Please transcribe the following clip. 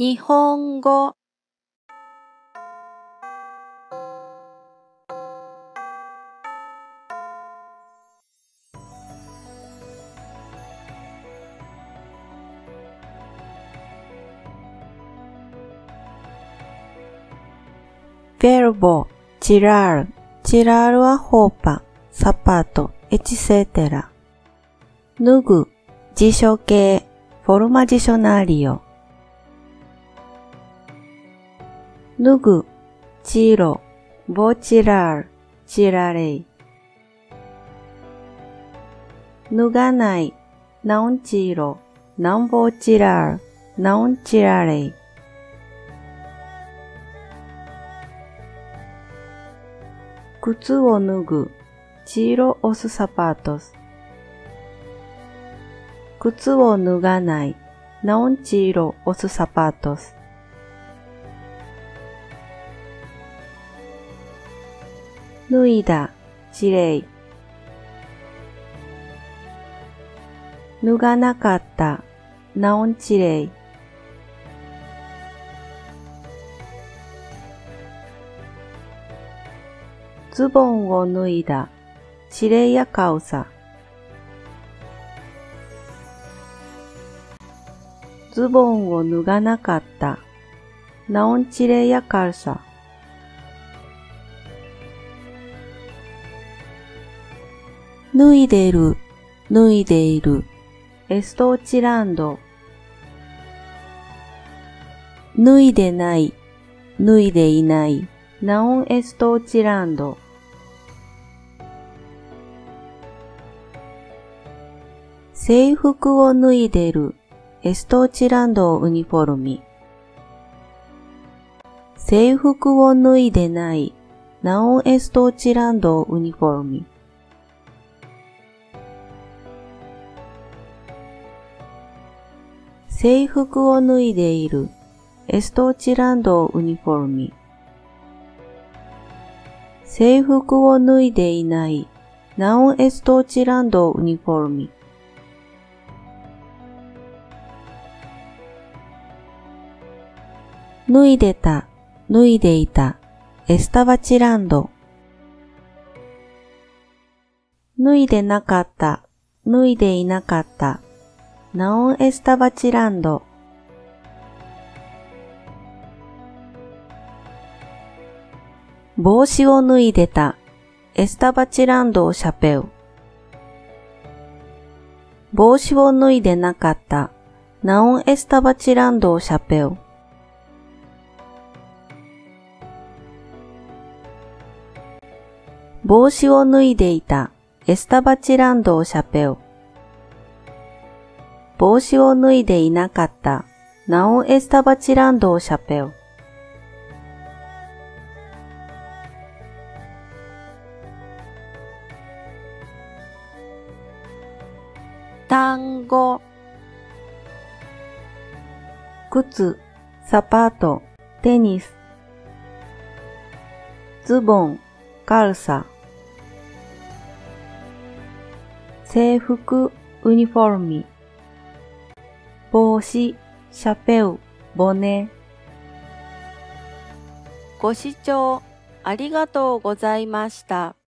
日本語verbo tirar tirar はほうぱ、サパート、etc. 脱ぐ辞書形フォルマ辞書ナリオ脱ぐ tiro vou tirar tirarei 脱がない não tiro não vou tirar não tirarei靴を脱ぐ tiro os zapatos 靴を脱がない não tiro os zapatos 脱いだ tirei 脱がなかった não tirei ズボンを脱いだ。チレイやカウサ。ズボンを脱がなかった。ナオンチレイやカウサ。脱いでる、脱いでいる。エストーチランド。脱いでない、脱いでいない。ナオンエストーチランド。制服を脱いでる、エストーチランドウニフォルミ。制服を脱いでない、ナオンエストーチランドウニフォルミ。制服を脱いでいる、エストーチランドウニフォルミ。制服を脱いでいない、ナオンエストーチランドウニフォルミ。脱いでた、脱いでいた、エスタバチランド。脱いでなかった、脱いでいなかった、ナオンエスタバチランド。帽子を脱いでた、エスタバチランドをシャペウ。帽子を脱いでなかった、ナオンエスタバチランドをシャペウ。帽子を脱いでいた、エスタバチランドをシャペオ。帽子を脱いでいなかった、ナオンエスタバチランドをシャペオ。単語。靴、サパート、テニス。ズボン、カルサ。制服、ウニフォルミ。帽子、シャペウ、ボネ。ご視聴ありがとうございました。